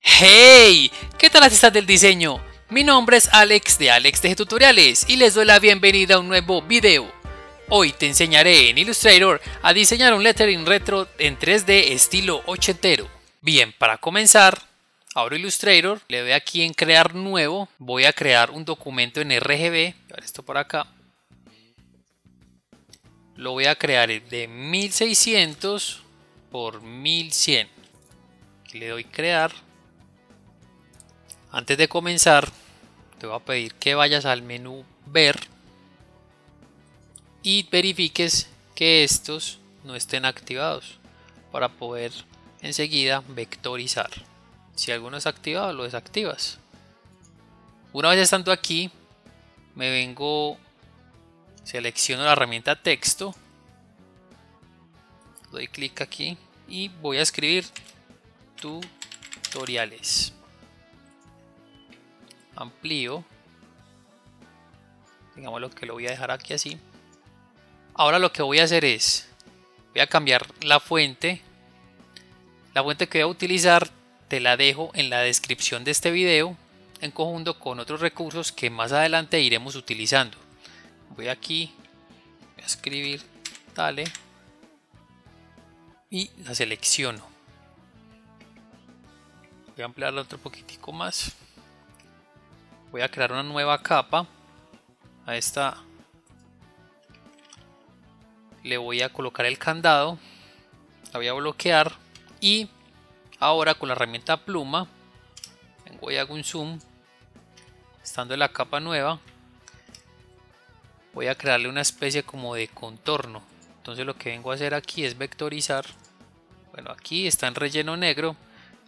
¡Hey! ¿Qué tal artistas del diseño? Mi nombre es Alex de AlexDG Tutoriales y les doy la bienvenida a un nuevo video. Hoy te enseñaré en Illustrator a diseñar un lettering retro en 3D estilo ochentero. Bien, para comenzar, abro Illustrator, le doy aquí en crear nuevo, voy a crear un documento en RGB, esto por acá. Lo voy a crear de 1600 por 1100. Aquí le doy crear. Antes de comenzar, te voy a pedir que vayas al menú ver y verifiques que estos no estén activados para poder enseguida vectorizar. Si alguno es activado, lo desactivas. Una vez estando aquí, me vengo, selecciono la herramienta texto, doy clic aquí y voy a escribir tutoriales. Amplío, digamos lo que lo voy a dejar aquí así. Ahora lo que voy a hacer es, voy a cambiar la fuente que voy a utilizar. Te la dejo en la descripción de este video en conjunto con otros recursos que más adelante iremos utilizando. Voy aquí, voy a escribir dale y la selecciono. Voy a ampliarla otro poquitico más. Voy a crear una nueva capa. A esta le voy a colocar el candado, la voy a bloquear y ahora con la herramienta pluma vengo y hago un zoom. Estando en la capa nueva, voy a crearle una especie como de contorno. Entonces lo que vengo a hacer aquí es vectorizar. Bueno, aquí está en relleno negro.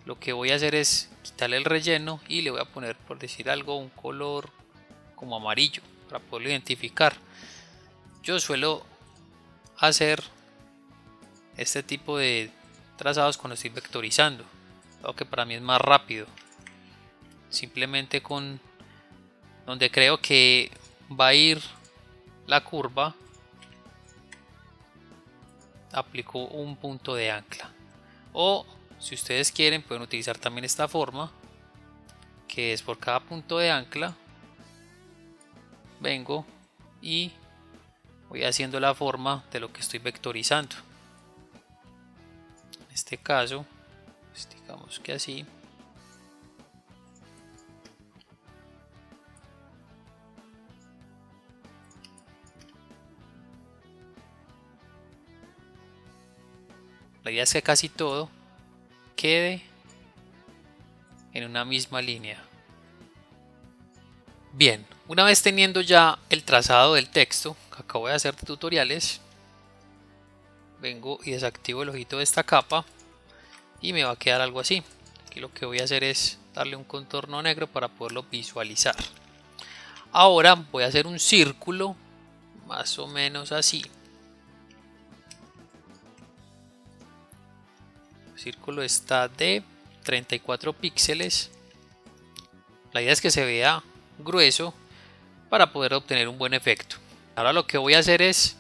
Lo que voy a hacer es quitarle el relleno y le voy a poner, por decir algo, un color como amarillo para poderlo identificar. Yo suelo hacer este tipo de trazados cuando estoy vectorizando, lo que para mí es más rápido. Simplemente con donde creo que va a ir la curva, aplico un punto de ancla. O si ustedes quieren, pueden utilizar también esta forma, que es por cada punto de ancla vengo y voy haciendo la forma de lo que estoy vectorizando. En este caso, pues digamos que así. La idea es que casi todo quede en una misma línea. Bien, una vez teniendo ya el trazado del texto que acabo de hacer de tutoriales, vengo y desactivo el ojito de esta capa y me va a quedar algo así. Aquí lo que voy a hacer es darle un contorno negro para poderlo visualizar. Ahora voy a hacer un círculo más o menos así. El círculo está de 34 píxeles. La idea es que se vea grueso para poder obtener un buen efecto. Ahora lo que voy a hacer es,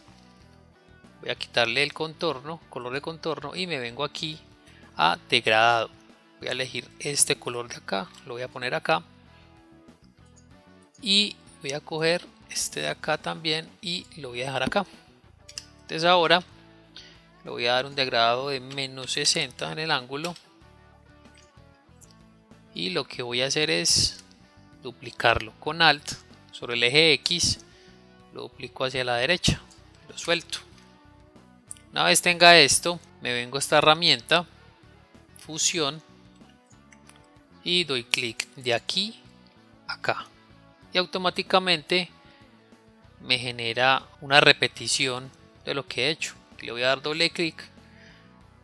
voy a quitarle el contorno, color de contorno, y me vengo aquí a degradado. Voy a elegir este color de acá, lo voy a poner acá y voy a coger este de acá también y lo voy a dejar acá. Entonces ahora le voy a dar un degradado de menos 60 en el ángulo y lo que voy a hacer es duplicarlo con Alt sobre el eje X, lo duplico hacia la derecha, lo suelto. Una vez tenga esto, me vengo a esta herramienta fusión y doy clic de aquí a acá y automáticamente me genera una repetición de lo que he hecho. Le voy a dar doble clic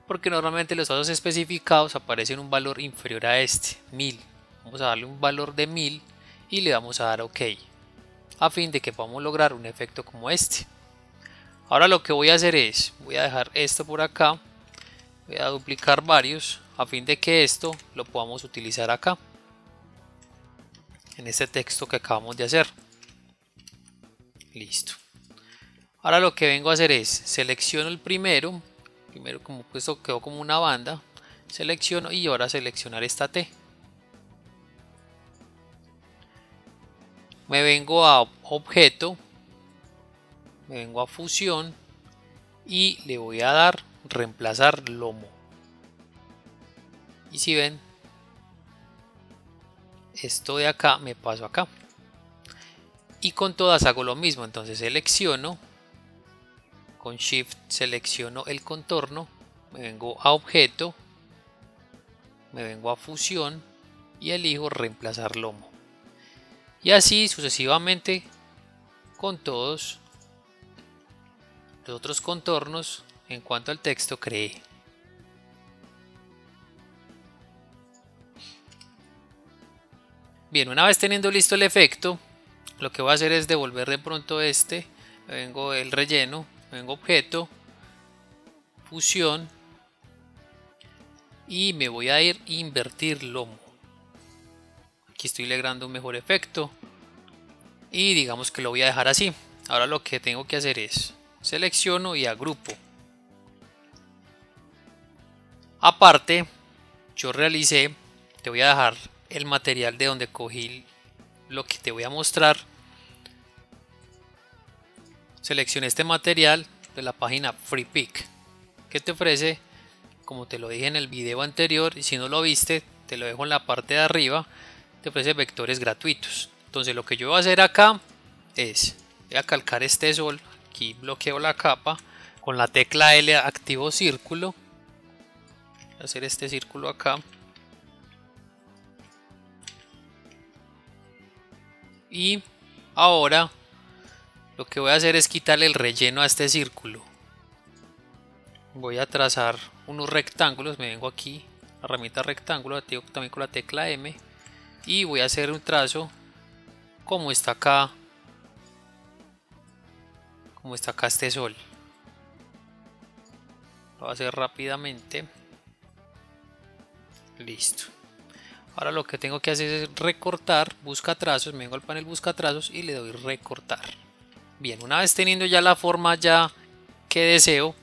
porque normalmente los datos especificados aparecen un valor inferior a este 1000. Vamos a darle un valor de 1000 y le vamos a dar OK, a fin de que podamos lograr un efecto como este. Ahora lo que voy a hacer es, voy a dejar esto por acá, voy a duplicar varios a fin de que esto lo podamos utilizar acá en este texto que acabamos de hacer. Listo. Ahora lo que vengo a hacer es, selecciono el primero como esto quedó como una banda, selecciono y ahora seleccionar esta T. Me vengo a objeto, me vengo a fusión y le voy a dar reemplazar lomo. Y si ven, esto de acá me paso acá. Y con todas hago lo mismo, entonces selecciono, con Shift selecciono el contorno, me vengo a objeto, me vengo a fusión y elijo reemplazar lomo. Y así sucesivamente con todos los otros contornos en cuanto al texto creé. Bien, una vez teniendo listo el efecto, lo que voy a hacer es devolver de pronto este, me vengo el relleno, me vengo objeto, fusión y me voy a ir a invertir lomo. Aquí estoy logrando un mejor efecto y digamos que lo voy a dejar así. Ahora lo que tengo que hacer es selecciono y agrupo. Aparte, yo realicé, te voy a dejar el material de donde cogí lo que te voy a mostrar. Seleccioné este material de la página Free Pick, que te ofrece, como te lo dije en el video anterior, y si no lo viste te lo dejo en la parte de arriba, te ofrece vectores gratuitos. Entonces lo que yo voy a hacer acá es, voy a calcar este sol, aquí bloqueo la capa, con la tecla L activo círculo, voy a hacer este círculo acá y ahora lo que voy a hacer es quitarle el relleno a este círculo. Voy a trazar unos rectángulos, me vengo aquí, la herramienta rectángulo, activo también con la tecla M y voy a hacer un trazo como está acá, este sol. Lo voy a hacer rápidamente. Listo. Ahora lo que tengo que hacer es recortar, busca trazos, me vengo al panel busca trazos y le doy recortar. Bien, una vez teniendo ya la forma ya que deseo,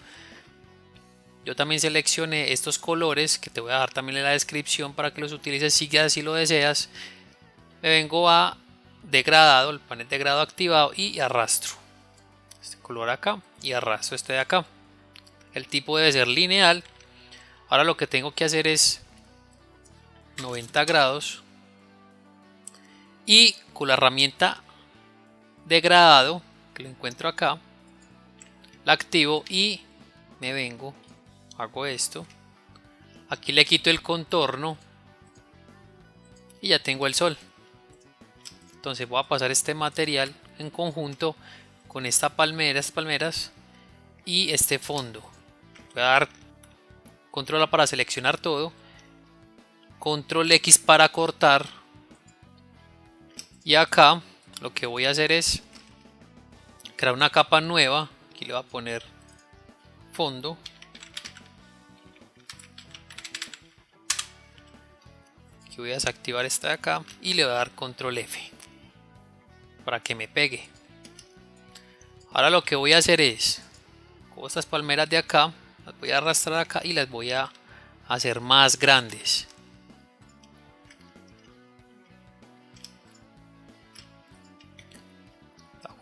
yo también seleccioné estos colores que te voy a dejar también en la descripción para que los utilices si así lo deseas. Me vengo a degradado, el panel degradado activado y arrastro este color acá y arrastro este de acá. El tipo debe ser lineal. Ahora lo que tengo que hacer es 90 grados y con la herramienta degradado que lo encuentro acá la activo y me vengo, hago esto, aquí le quito el contorno y ya tengo el sol. Entonces voy a pasar este material en conjunto con esta palmera, estas palmeras y este fondo. Voy a dar control A para seleccionar todo, control X para cortar y acá lo que voy a hacer es crear una capa nueva, aquí le voy a poner fondo y voy a desactivar esta de acá y le voy a dar control F para que me pegue. Ahora lo que voy a hacer es cojo estas palmeras de acá, las voy a arrastrar acá y las voy a hacer más grandes.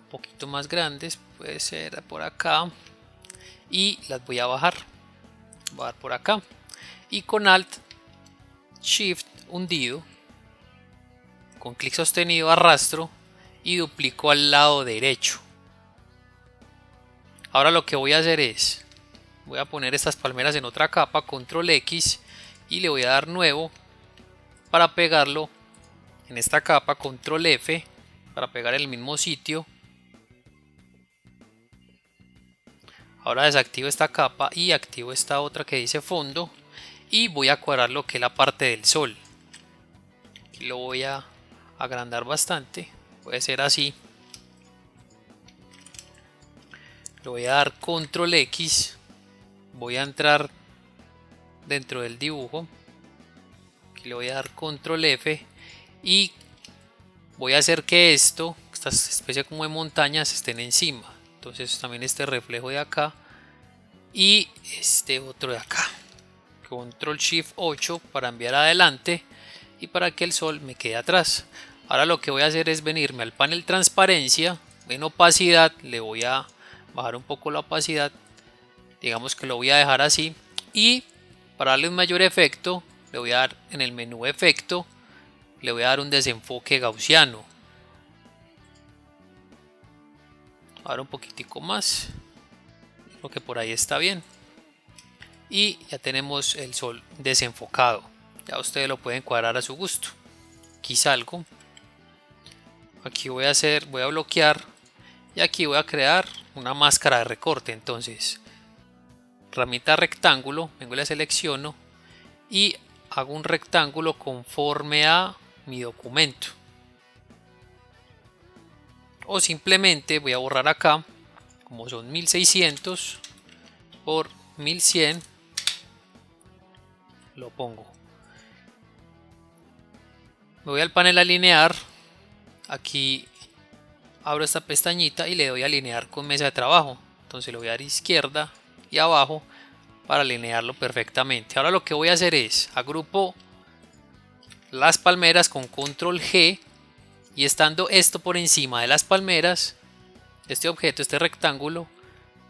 Poquito más grandes, puede ser por acá y las voy a bajar, voy a dar por acá y con Alt Shift hundido con clic sostenido arrastro y duplico al lado derecho. Ahora lo que voy a hacer es, voy a poner estas palmeras en otra capa, control X y le voy a dar nuevo para pegarlo en esta capa, control F para pegar en el mismo sitio. Ahora desactivo esta capa y activo esta otra que dice fondo y voy a cuadrar lo que es la parte del sol. Aquí lo voy a agrandar bastante, puede ser así. Le voy a dar control X, voy a entrar dentro del dibujo, aquí le voy a dar control F y voy a hacer que esto, esta especie como de montañas estén encima. entonces también este reflejo de acá y este otro de acá. Control Shift 8 para enviar adelante y para que el sol me quede atrás. Ahora lo que voy a hacer es venirme al panel transparencia, en opacidad le voy a bajar un poco la opacidad, digamos que lo voy a dejar así, y para darle un mayor efecto le voy a dar en el menú efecto, le voy a dar un desenfoque gaussiano. Ahora un poquitico más, creo que por ahí está bien, y ya tenemos el sol desenfocado. Ya ustedes lo pueden cuadrar a su gusto. Aquí salgo, aquí voy a bloquear y aquí voy a crear una máscara de recorte. Entonces ramita rectángulo, vengo y la selecciono y hago un rectángulo conforme a mi documento, o simplemente voy a borrar acá, como son 1600 por 1100 lo pongo. Me voy al panel alinear, aquí abro esta pestañita y le doy a alinear con mesa de trabajo, entonces le voy a dar izquierda y abajo para alinearlo perfectamente. Ahora lo que voy a hacer es agrupo las palmeras con control G y estando esto por encima de las palmeras, este objeto, este rectángulo,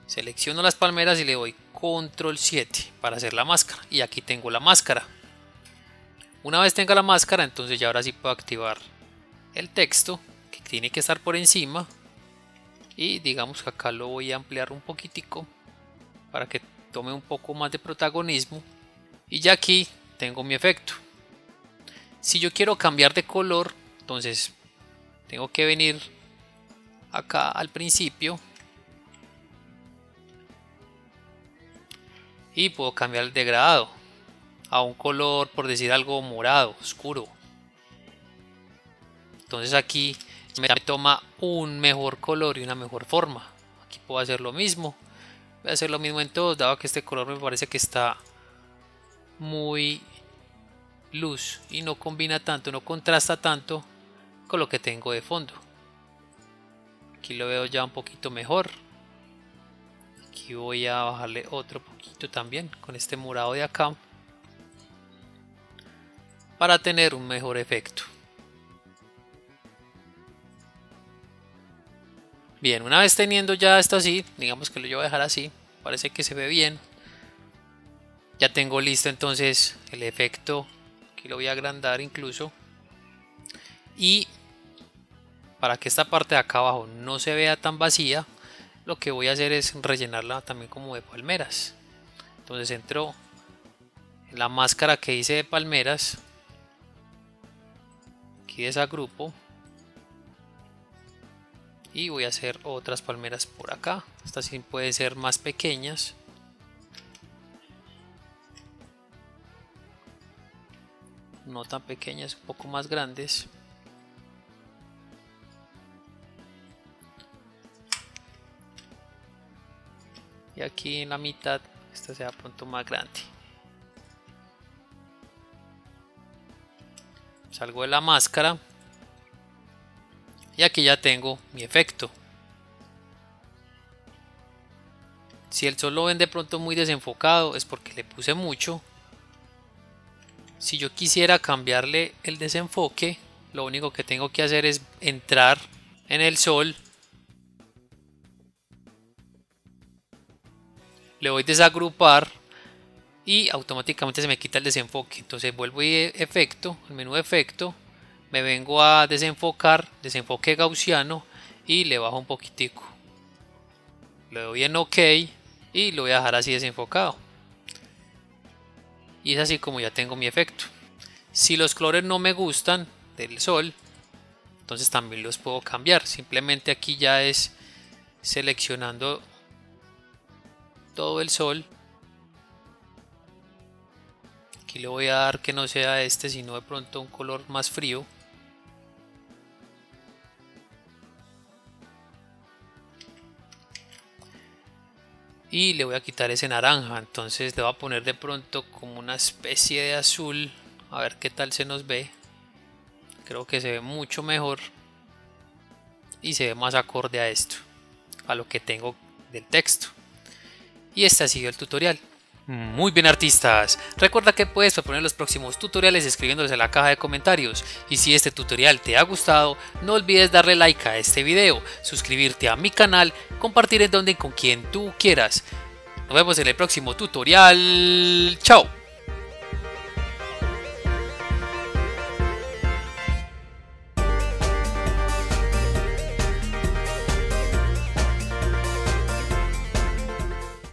selecciono las palmeras y le doy control 7 para hacer la máscara, y aquí tengo la máscara. Una vez tenga la máscara, entonces ya ahora sí puedo activar el texto que tiene que estar por encima, y digamos que acá lo voy a ampliar un poquitico para que tome un poco más de protagonismo, y ya aquí tengo mi efecto. Si yo quiero cambiar de color, entonces tengo que venir acá al principio y puedo cambiar el degradado a un color, por decir algo, morado oscuro. Entonces aquí me toma un mejor color y una mejor forma. Aquí puedo hacer lo mismo, voy a hacer lo mismo en todos, dado que este color me parece que está muy luz y no combina tanto, no contrasta tanto con lo que tengo de fondo. Aquí lo veo ya un poquito mejor. Aquí voy a bajarle otro poquito también con este morado de acá para tener un mejor efecto. Bien, una vez teniendo ya esto así, digamos que lo voy a dejar así, parece que se ve bien. Ya tengo listo entonces el efecto, aquí lo voy a agrandar incluso, y para que esta parte de acá abajo no se vea tan vacía, lo que voy a hacer es rellenarla también como de palmeras. Entonces entro en la máscara que hice de palmeras, aquí desagrupo y voy a hacer otras palmeras por acá. Estas sí pueden ser más pequeñas, no tan pequeñas, un poco más grandes. Y aquí en la mitad, esta sea pronto más grande. Salgo de la máscara. Y aquí ya tengo mi efecto. Si el sol lo ven de pronto muy desenfocado, es porque le puse mucho. Si yo quisiera cambiarle el desenfoque, lo único que tengo que hacer es entrar en el sol. Le voy a desagrupar y automáticamente se me quita el desenfoque. Entonces vuelvo y efecto, el menú efecto, me vengo a desenfocar, desenfoque gaussiano, y le bajo un poquitico. Le doy en OK y lo voy a dejar así desenfocado. Y es así como ya tengo mi efecto. Si los colores no me gustan del sol, entonces también los puedo cambiar. Simplemente aquí ya es seleccionando todo el sol. Aquí le voy a dar que no sea este, sino de pronto un color más frío. Y le voy a quitar ese naranja, entonces le voy a poner de pronto como una especie de azul, a ver qué tal se nos ve. Creo que se ve mucho mejor y se ve más acorde a esto. a lo que tengo del texto. Y este ha sido el tutorial. Muy bien, artistas, recuerda que puedes proponer los próximos tutoriales escribiéndolos en la caja de comentarios, y si este tutorial te ha gustado, no olvides darle like a este video, suscribirte a mi canal, compartir en donde y con quien tú quieras. Nos vemos en el próximo tutorial, chao.